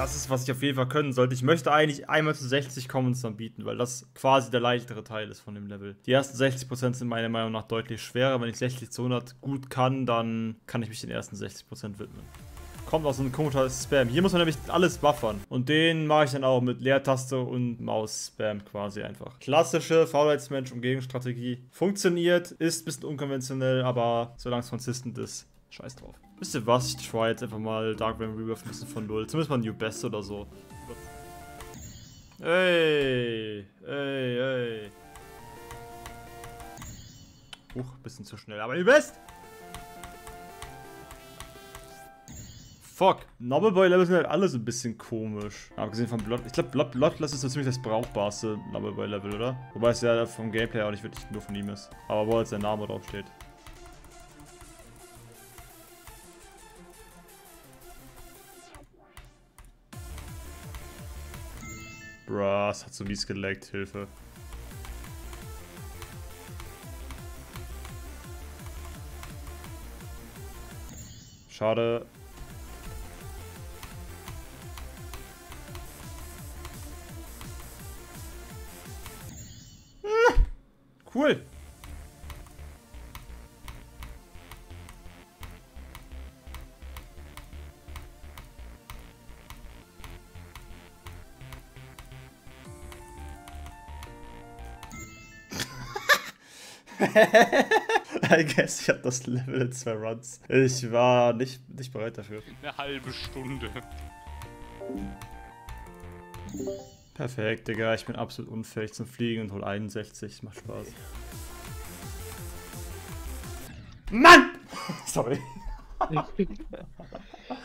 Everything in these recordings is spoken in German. das ist, was ich auf jeden Fall können sollte. Ich möchte eigentlich einmal zu 60 Commons dann bieten, weil das quasi der leichtere Teil ist von dem Level. Die ersten 60% sind meiner Meinung nach deutlich schwerer. Wenn ich 60 zu 100 gut kann, dann kann ich mich den ersten 60% widmen. Kommt aus so einem komischen Spam. Hier muss man nämlich alles buffern. Und den mache ich dann auch mit Leertaste und Maus-Spam quasi einfach. Klassische Faulheitsmensch-Umgehungsstrategie. Funktioniert, ist ein bisschen unkonventionell, aber solange es konsistent ist, scheiß drauf. Wisst ihr was? Ich try jetzt einfach mal Dark Rainbow Rebirth ein bisschen von Null. Zumindest mal New Best oder so. Ey. Huch, bisschen zu schnell, aber New Best! Fuck, Noble Boy Level sind halt alle so ein bisschen komisch. Abgesehen von Blotlass. Ich glaube, Blotlass ist so ziemlich das brauchbarste Noble Boy Level, oder? Wobei es ja vom Gameplay auch nicht wirklich nur von ihm ist. Aber wo jetzt sein Name drauf steht. Bruh, es hat so mies geleckt. Hilfe. Schade. Cool. I guess, ich hab das Level in 2 Runs. Ich war nicht bereit dafür. Eine halbe Stunde. Perfekt, Digga, ich bin absolut unfähig zum Fliegen und hol 61, macht Spaß. Mann! Sorry.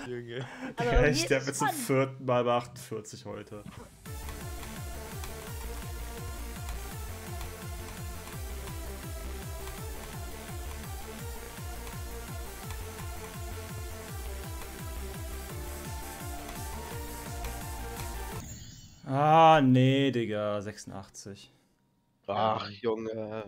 Junge. Digga, ich sterbe jetzt zum 4. Mal bei 48 heute. Ah, nee, Digga, 86. Ach, Junge.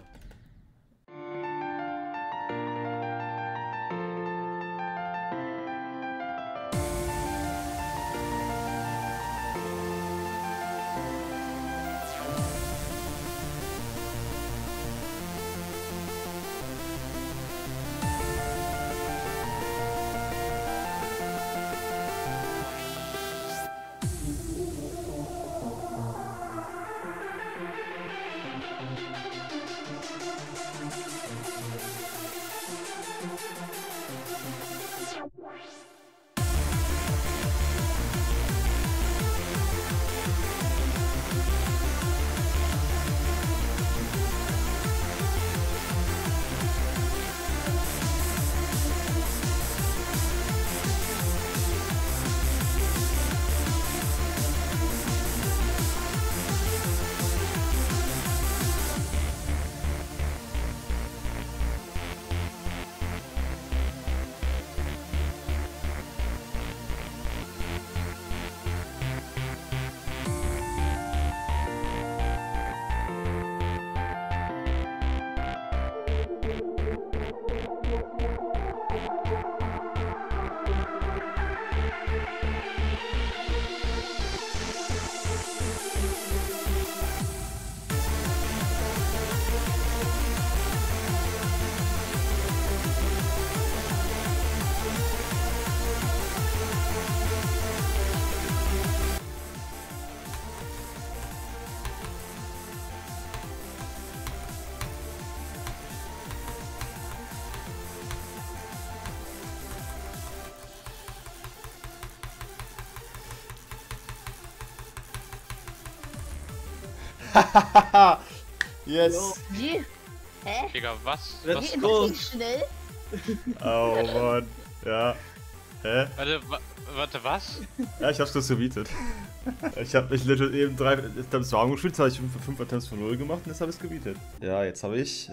Yes! Yeah. Hä? Digga, was? Das ging schnell? Oh Mann, ja. Hä? Warte, was? Ja, ich hab's kurz gebietet. Ich hab mich eben 3 Attempts warm gespielt, jetzt hab ich 5 Attempts von 0 gemacht und jetzt hab ich's gebietet. Ja, jetzt hab ich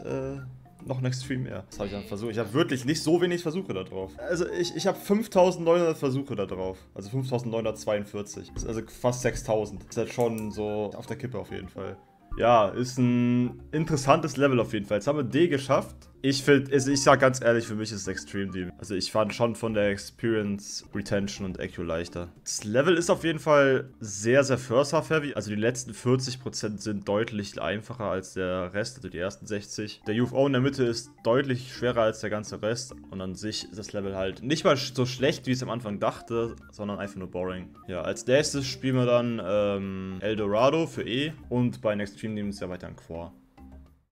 noch ein Extreme mehr. Das hab ich dann versucht. Ich hab wirklich nicht so wenig Versuche da drauf. Also ich hab 5900 Versuche da drauf. Also 5942. Das ist also fast 6000. Ist halt schon so auf der Kippe auf jeden Fall. Ja, ist ein interessantes Level auf jeden Fall. Jetzt haben wir D geschafft. Ich finde, also ich sag ganz ehrlich, für mich ist es Extreme Demon. Also ich fand schon von der Experience, Retention und Echo leichter. Das Level ist auf jeden Fall sehr, sehr First Half Heavy. Also die letzten 40% sind deutlich einfacher als der Rest, also die ersten 60. Der UFO in der Mitte ist deutlich schwerer als der ganze Rest. Und an sich ist das Level halt nicht mal so schlecht, wie ich es am Anfang dachte, sondern einfach nur boring. Ja, als nächstes spielen wir dann Eldorado für E. Und bei den Extreme Demon ist ja weiter ein Quar.